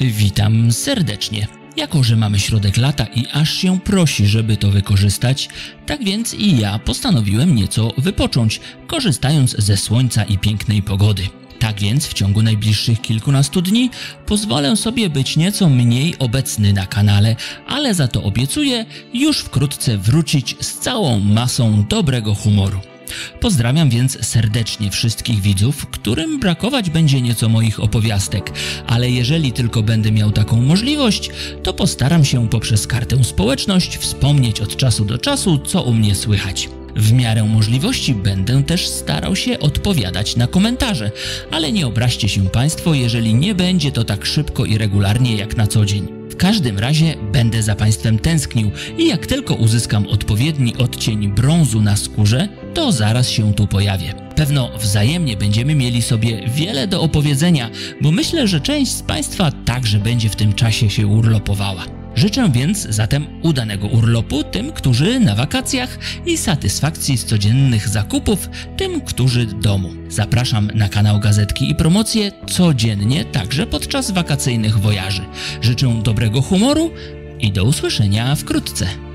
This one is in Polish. Witam serdecznie. Jako że mamy środek lata i aż się prosi, żeby to wykorzystać, tak więc i ja postanowiłem nieco wypocząć, korzystając ze słońca i pięknej pogody. Tak więc w ciągu najbliższych kilkunastu dni pozwolę sobie być nieco mniej obecny na kanale, ale za to obiecuję już wkrótce wrócić z całą masą dobrego humoru. Pozdrawiam więc serdecznie wszystkich widzów, którym brakować będzie nieco moich opowiastek, ale jeżeli tylko będę miał taką możliwość, to postaram się poprzez kartę społeczność wspomnieć od czasu do czasu, co u mnie słychać. W miarę możliwości będę też starał się odpowiadać na komentarze, ale nie obraźcie się Państwo, jeżeli nie będzie to tak szybko i regularnie jak na co dzień. W każdym razie będę za Państwem tęsknił i jak tylko uzyskam odpowiedni odcień brązu na skórze, to zaraz się tu pojawię. Pewno wzajemnie będziemy mieli sobie wiele do opowiedzenia, bo myślę, że część z Państwa także będzie w tym czasie się urlopowała. Życzę więc zatem udanego urlopu tym, którzy na wakacjach i satysfakcji z codziennych zakupów tym, którzy domu. Zapraszam na kanał Gazetki i Promocje codziennie, także podczas wakacyjnych wojaży. Życzę dobrego humoru i do usłyszenia wkrótce.